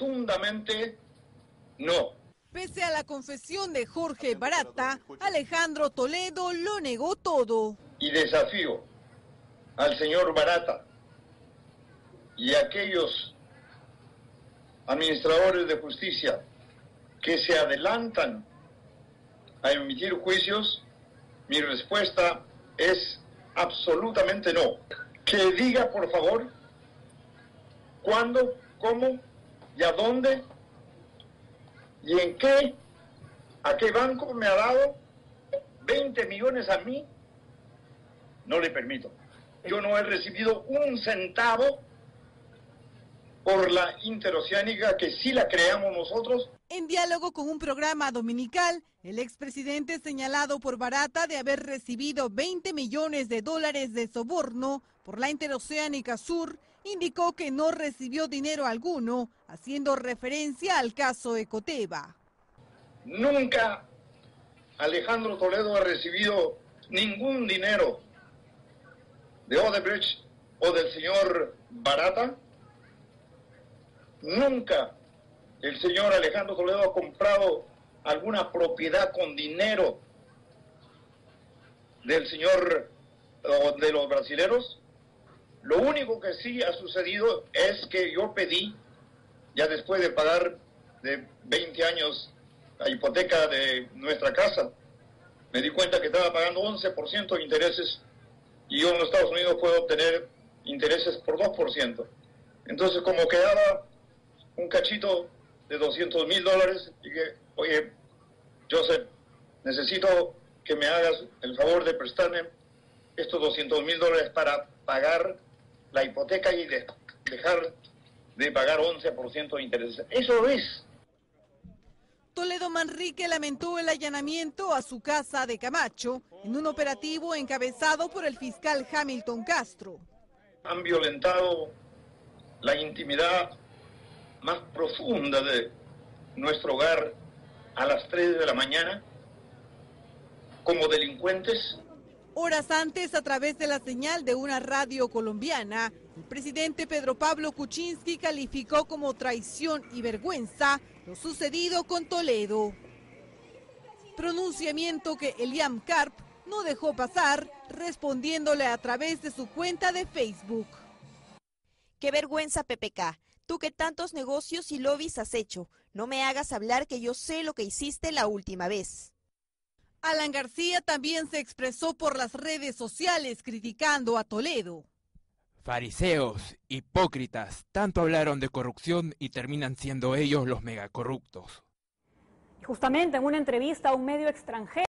rotundamente no. Pese a la confesión de Jorge Barata, Alejandro Toledo lo negó todo. Y desafío al señor Barata y a aquellos administradores de justicia que se adelantan a emitir juicios, mi respuesta es absolutamente no. Que diga, por favor, cuándo, cómo y a dónde y en qué, a qué banco me ha dado 20 millones a mí. No le permito. Yo no he recibido un centavo por la Interoceánica, que sí la creamos nosotros. En diálogo con un programa dominical, el expresidente señalado por Barata de haber recibido $20 millones de soborno por la Interoceánica Sur, indicó que no recibió dinero alguno, haciendo referencia al caso Ecoteva. Nunca Alejandro Toledo ha recibido ningún dinero de Odebrecht o del señor Barata. Nunca el señor Alejandro Toledo ha comprado alguna propiedad con dinero del señor o de los brasileros. Lo único que sí ha sucedido es que yo pedí, ya después de pagar de 20 años la hipoteca de nuestra casa, me di cuenta que estaba pagando 11% de intereses y yo en los Estados Unidos puedo obtener intereses por 2%. Entonces, como quedaba un cachito de $200.000, dije, oye, Joseph, necesito que me hagas el favor de prestarme estos $200.000 para pagar la hipoteca y dejar de pagar 11% de intereses. Eso es. Toledo Manrique lamentó el allanamiento a su casa de Camacho en un operativo encabezado por el fiscal Hamilton Castro. Han violentado la intimidad más profunda de nuestro hogar a las 3 de la mañana como delincuentes. Horas antes, a través de la señal de una radio colombiana, el presidente Pedro Pablo Kuczynski calificó como traición y vergüenza lo sucedido con Toledo. Pronunciamiento que Eliane Karp no dejó pasar, respondiéndole a través de su cuenta de Facebook. ¡Qué vergüenza, PPK! Tú que tantos negocios y lobbies has hecho, no me hagas hablar que yo sé lo que hiciste la última vez. Alan García también se expresó por las redes sociales criticando a Toledo. Fariseos, hipócritas, tanto hablaron de corrupción y terminan siendo ellos los megacorruptos. Justamente en una entrevista a un medio extranjero.